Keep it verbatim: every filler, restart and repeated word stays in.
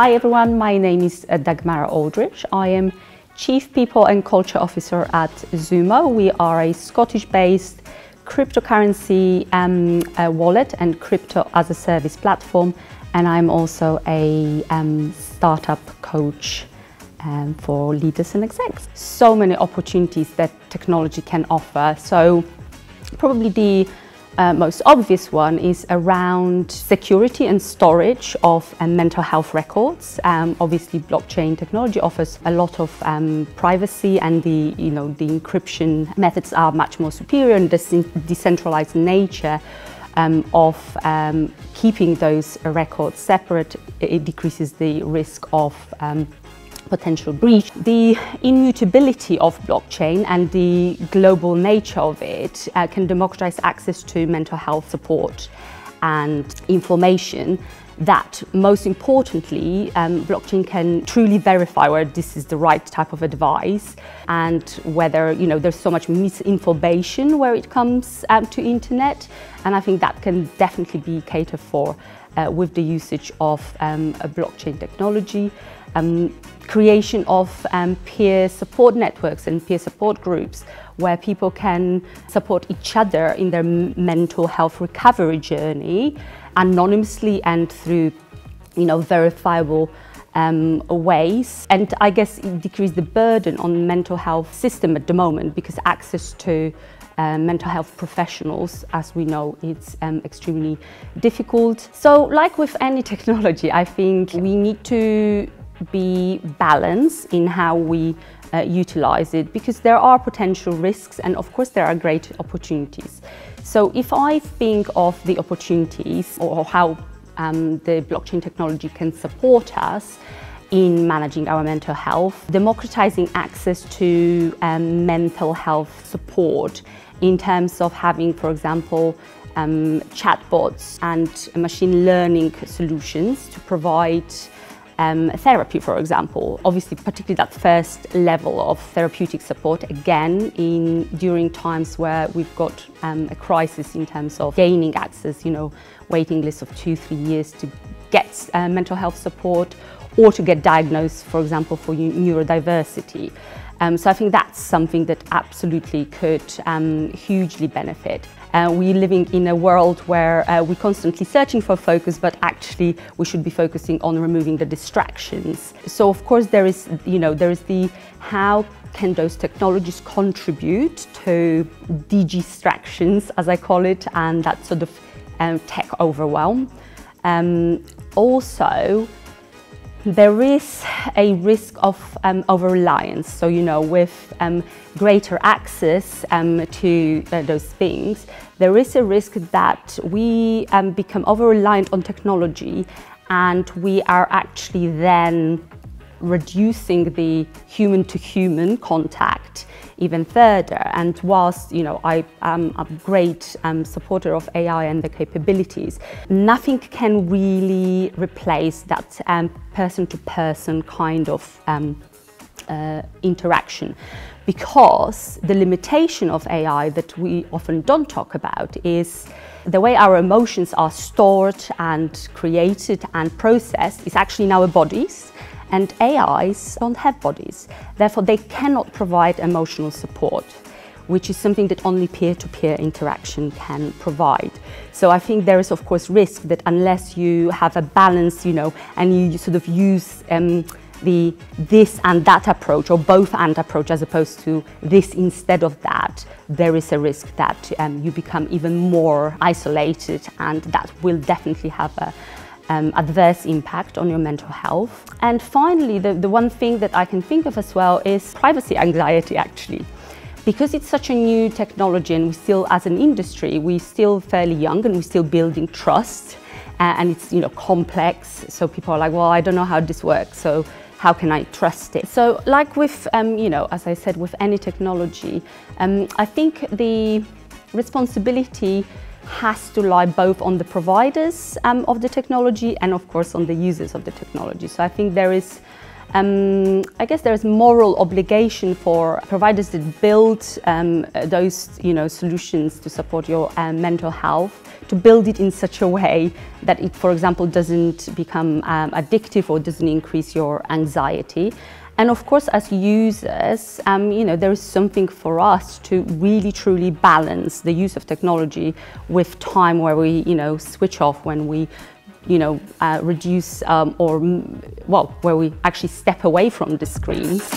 Hi everyone, my name is Dagmara Aldridge. I am Chief People and Culture Officer at Zumo. We are a Scottish-based cryptocurrency um, uh, wallet and crypto as a service platform, and I'm also a um, startup coach um, for leaders and execs. So many opportunities that technology can offer. So probably the Uh, most obvious one is around security and storage of um, mental health records. Um, obviously, blockchain technology offers a lot of um, privacy, and the you know the encryption methods are much more superior, and the decentralized nature um, of um, keeping those records separate, it decreases the risk of Um, potential breach. The immutability of blockchain and the global nature of it uh, can democratize access to mental health support and information that, most importantly, um, blockchain can truly verify whether this is the right type of advice and whether, you know, there's so much misinformation where it comes um, to internet. And I think that can definitely be catered for uh, with the usage of um, a blockchain technology. Um, creation of um, peer support networks and peer support groups where people can support each other in their mental health recovery journey anonymously and through you know, verifiable um, ways. And I guess it decreases the burden on the mental health system at the moment, because access to Uh, mental health professionals, as we know, it's um, extremely difficult. So, like with any technology, I think we need to be balanced in how we uh, utilize it, because there are potential risks and of course there are great opportunities. So if I think of the opportunities or how um, the blockchain technology can support us in managing our mental health, democratizing access to um, mental health support in terms of having, for example, um, chatbots and machine learning solutions to provide um, therapy, for example. Obviously, particularly that first level of therapeutic support, again, in during times where we've got um, a crisis in terms of gaining access, you know, waiting lists of two, three years to get uh, mental health support, or to get diagnosed, for example, for neurodiversity. Um, so I think that's something that absolutely could um, hugely benefit. Uh, we're living in a world where uh, we're constantly searching for focus, but actually we should be focusing on removing the distractions. So of course there is, you know, there is the how can those technologies contribute to de-distractions, as I call it, and that sort of um, tech overwhelm. Um, also, there is a risk of um, over-reliance. So, you know, with um, greater access um, to uh, those things, there is a risk that we um, become over-reliant on technology, and we are actually then reducing the human-to-human contact even further. And whilst, you know, I am a great um, supporter of A I and the capabilities, nothing can really replace that um, person-to-person kind of um, uh, interaction, because the limitation of A I that we often don't talk about is the way our emotions are stored and created and processed is actually in our bodies. And A Is don't have bodies, therefore they cannot provide emotional support, which is something that only peer-to-peer interaction can provide. So I think there is of course risk that unless you have a balance, you know, and you, you sort of use um, the this and that approach, or both and approach, as opposed to this instead of that, there is a risk that um, you become even more isolated, and that will definitely have a Um, adverse impact on your mental health. And finally, the, the one thing that I can think of as well is privacy anxiety, actually. Because it's such a new technology, and we still, as an industry, we're still fairly young and we're still building trust, uh, and it's, you know, complex. So people are like, well, I don't know how this works, so how can I trust it? So like with, um, you know, as I said, with any technology, um, I think the responsibility has to lie both on the providers um, of the technology and of course on the users of the technology. So I think there is Um, I guess there's moral obligation for providers that build um, those you know, solutions to support your um, mental health, to build it in such a way that it, for example, doesn't become um, addictive or doesn't increase your anxiety. And of course, as users, um, you know, there is something for us to really truly balance the use of technology with time where we you know, switch off, when we you know, uh, reduce um, or, well, where we actually step away from the screens.